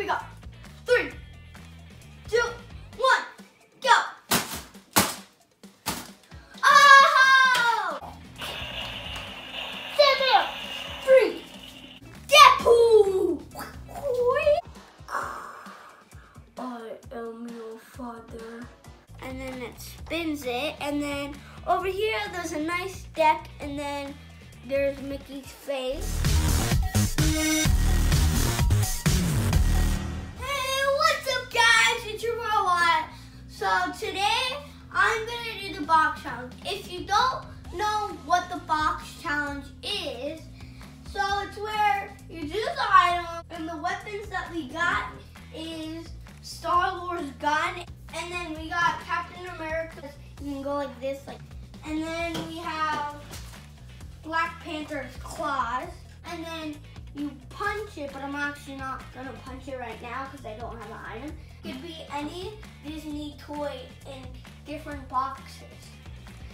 Here we go. 3, 2, 1, go! Oh! Stand there! 3. Deadpool! I am your father. And then it spins it, and then over here there's a nice deck, and then there's Mickey's face. Hey, what's up guys, it's your robot. So today, I'm gonna do the box challenge. If you don't know what the box challenge is, so it's where you do the item, and the weapons that we got is Star Lord's gun, and then we got Captain America's, you can go like this, like, and then we have Black Panther's claws, and then you punch it, but I'm actually not gonna punch it right now because I don't have an iron. It could be any Disney toy in different boxes.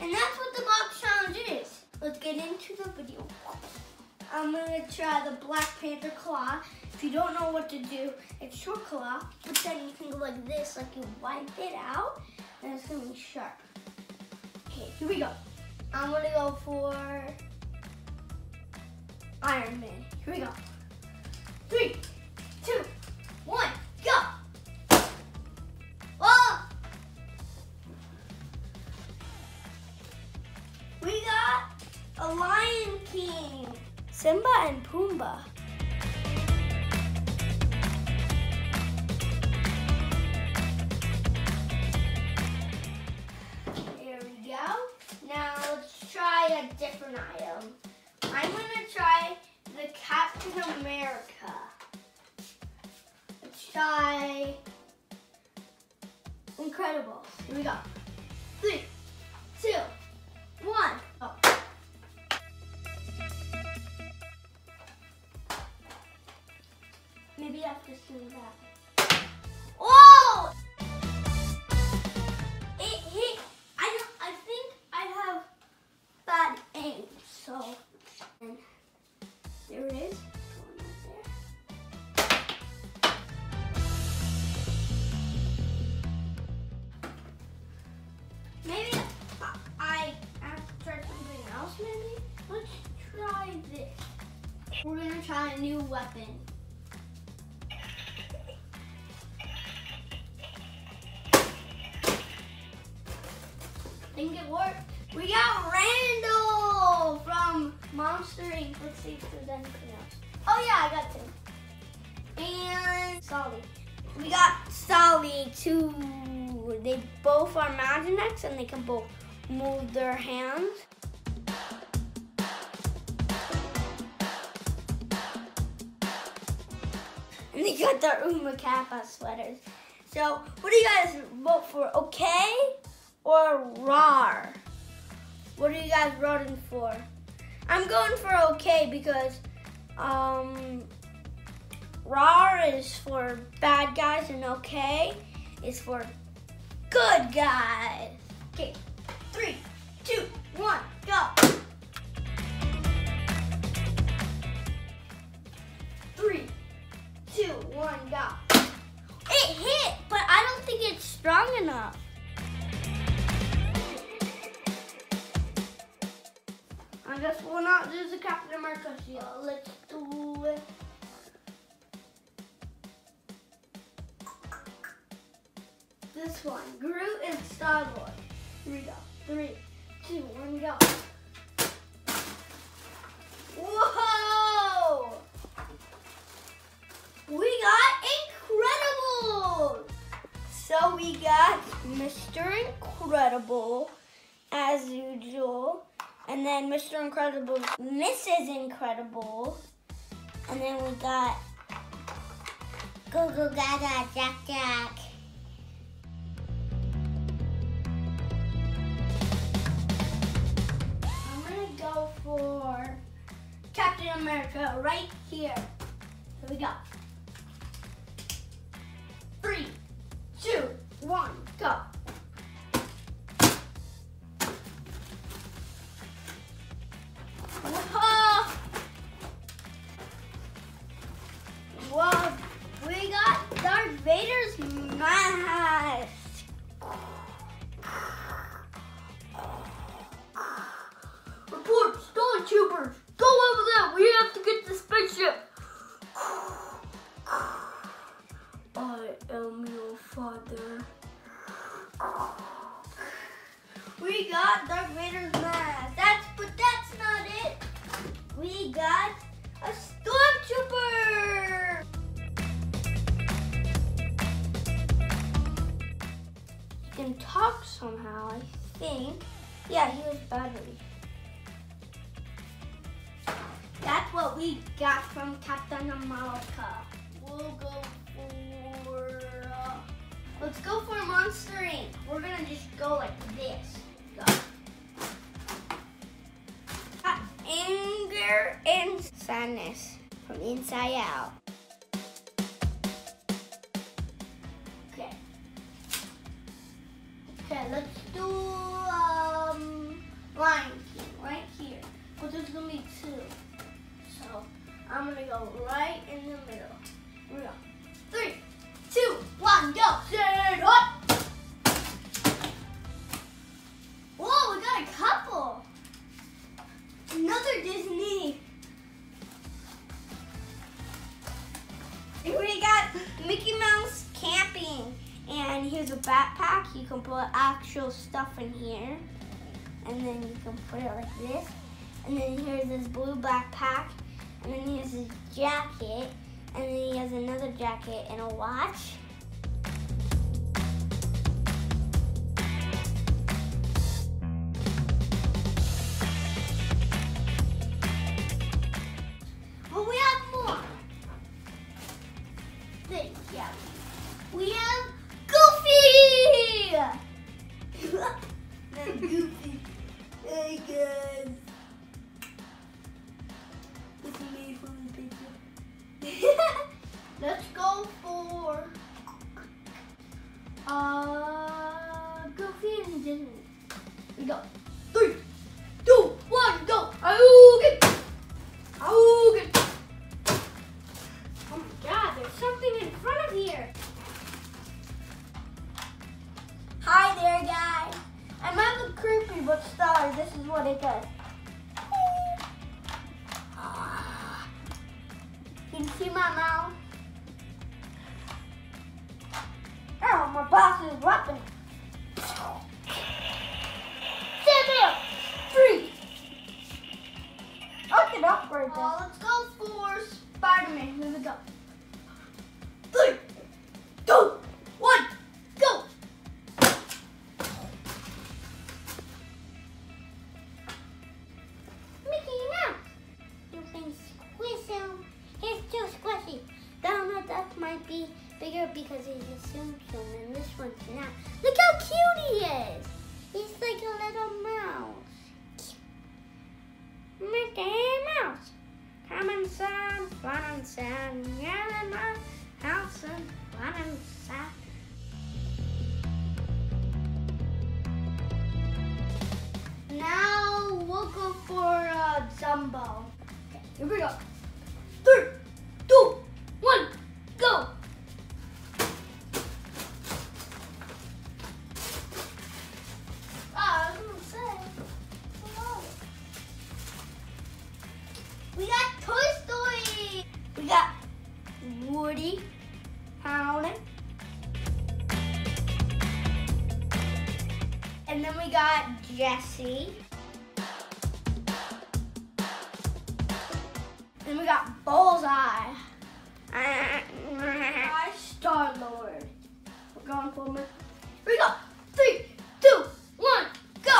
And that's what the box challenge is. Let's get into the video. I'm gonna try the Black Panther claw. If you don't know what to do, it's your claw, but then you can go like this, like you wipe it out, and it's gonna be sharp. Okay, here we go. I'm gonna go for Ironman. Here we go. 3, 2, 1, go! Oh! We got a Lion King. Simba and Pumbaa. There we go. Now let's try a different item. I'm gonna try the Captain America. Let's try Incredibles. Here we go. 3, 2, 1. Go. Maybe I have to swing that. Oh! It hit. I think I have bad aim, so. And there it is. Going right there. Maybe I have to try something else, maybe? Let's try this. We're gonna try a new weapon. I think it worked. We got Randall from Monsters Inc. Let's see if there's anything else. Oh yeah, I got 2. And Solly. We got Solly too. They both are Maginex and they can both move their hands. And they got their Uma Kappa sweaters. So what do you guys vote for? Okay? Or rawr? What are you guys rooting for? I'm going for okay because rawr is for bad guys and okay is for good guys. Okay, 3, 2, 1, go. 3, 2, 1, go. It hit, but I don't think it's strong enough. I guess we'll not do the Captain America shield. Let's do it. This one, Groot and Star Lord. Here we go. 3, 2, 1, go. Whoa! We got Incredibles. So we got Mr. Incredible, as usual. And then Mr. Incredible, Mrs. Incredible. And then we got Go Go Gaga Jack Jack. I'm gonna go for Captain America right here. Here we go. 3, 2, 1, go. Whoa, we got Vader's mask. Report, stormtroopers. Go over there. We have to get the spaceship. I am your father. We got Darth Vader's mask. But that's not it. We got a stormtrooper. He can talk somehow, I think. Yeah, he was battery. That's what we got from Captain America. Let's go for Monsters Inc. We're gonna just go like this. Go. Anger and sadness from inside out. Okay. Okay, let's do Lion King right here. Well, there's gonna be two. So I'm gonna go right in the middle. Here we go. 3, 2, 1, go! Stand up! Whoa, we got a couple! Another Disney! We got Mickey Mouse camping. And here's a backpack. You can put actual stuff in here. And then you can put it like this. And then here's this blue backpack. And then here's his jacket. And then he has another jacket and a watch. But we have more. This, yeah. We have Goofy! Not Goofy. Hey guys. It's me from the picture. Let's go for Goofy and Disney. We go 3, 2, 1, go! Augen! Oh my God! There's something in front of here. Hi there, guys. I might look creepy, but sorry. This is what it does. You can see my mouth. Oh, my boss's weapon. Stand up. 3. I can upgrade this. Let's go for Spiderman. Here we go. 3, 2, 1, go. Mickey Mouse. You can squish him. He's too squishy. Donald Duck might be bigger because he's a Simpson and this one's not. Look how cute he is! He's like a little mouse. Mickey Mouse. Come inside, run inside, yeah, in my house and run inside. Now we'll go for Jumbo. Okay, here we go. 3, 2, 1, go! I was gonna say, hello. We got Toy Story! We got Woody howling. And then we got Jessie. And we got Bullseye. Star Lord. We're going for him. Here we go. 3, 2, 1, go.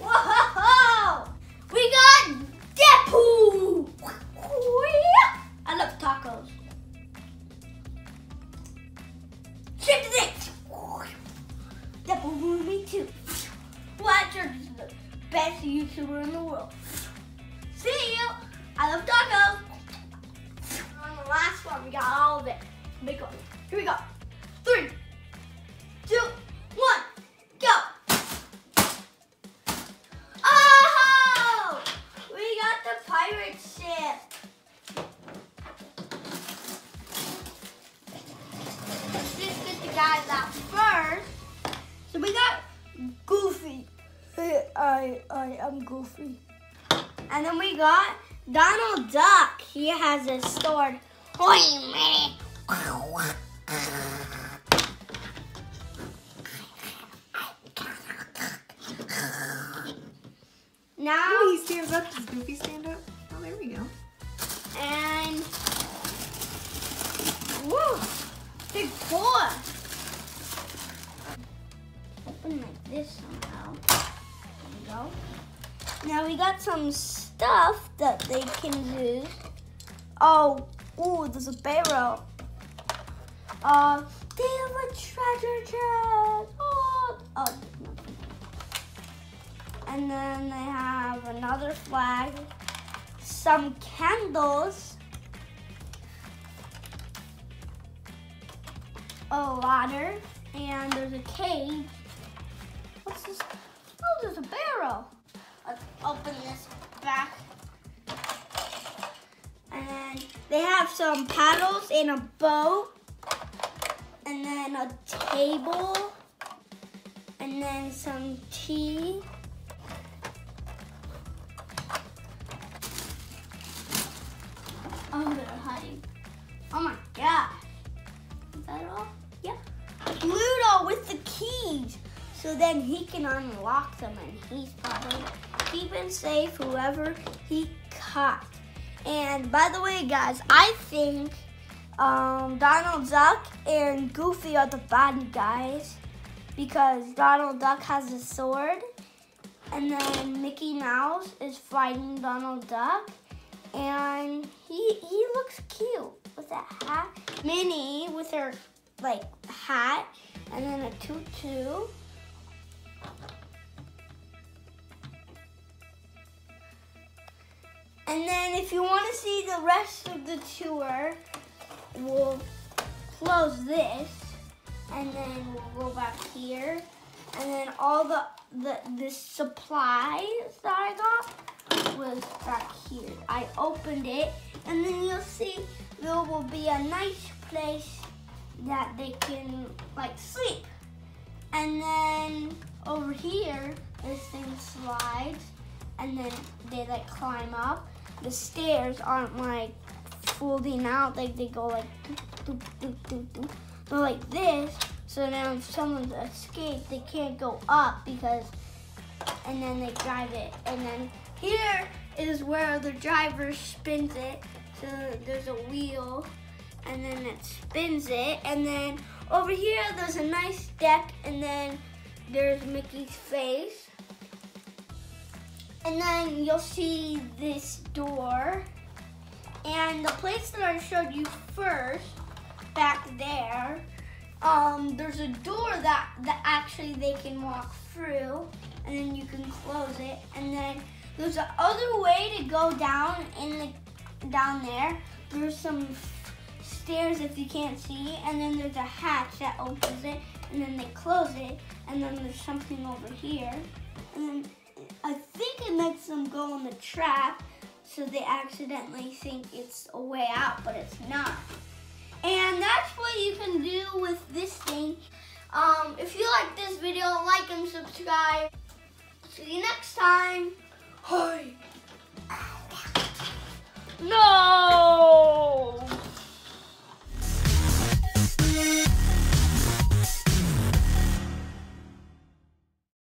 Whoa! We got Deadpool. I love tacos. Shift to this. Deadpool movie too. Watcher is the best YouTuber in the world. See you. I love tacos. On the last one, we got all of it. Big one. Here we go. 3, 2, 1, go. Oh! We got the pirate ship. Let's just get the guys out first. So we got Goofy. I'm Goofy. And then we got Donald Duck. He has his sword. Wait a minute. Now ooh, he stands up. Does Goofy stand up? Oh, there we go. And woo, big boy. Open like this somehow. There we go. Now we got some stuff that they can use. Oh, ooh, there's a barrel. They have a treasure chest. Oh. And then they have another flag, some candles, a ladder, and there's a cage. What's this? Oh, there's a barrel. Let's open this back. And they have some paddles and a boat, and then a table, and then some tea. Oh, they're hiding. Oh my gosh. Is that all? Yep. Pluto with the keys. So then he can unlock them and he's probably keeping safe whoever he caught. And by the way, guys, I think Donald Duck and Goofy are the bad guys because Donald Duck has a sword and then Mickey Mouse is fighting Donald Duck. And he looks cute with that hat. Minnie with her like hat and then a tutu. And then if you want to see the rest of the tour, we'll close this and then we'll go back here. And then all the supplies that I got was back here. I opened it and then you'll see there will be a nice place that they can like sleep. And then over here this thing slides and then they like climb up. The stairs aren't like folding out, like they go like doop, doop, doop, doop. They're like this, so now if someone's escaped they can't go up because and then they drive it and then here is where the driver spins it. So there's a wheel and then it spins it. And then over here, there's a nice deck and then there's Mickey's face. And then you'll see this door. And the place that I showed you first, back there, there's a door that actually they can walk through and then you can close it and then there's another way to go down down there. There's some stairs if you can't see, and then there's a hatch that opens it, and then they close it, and then there's something over here. And then I think it makes them go on the trap, so they accidentally think it's a way out, but it's not. And that's what you can do with this thing. If you like this video, like and subscribe. See you next time. Hi. No!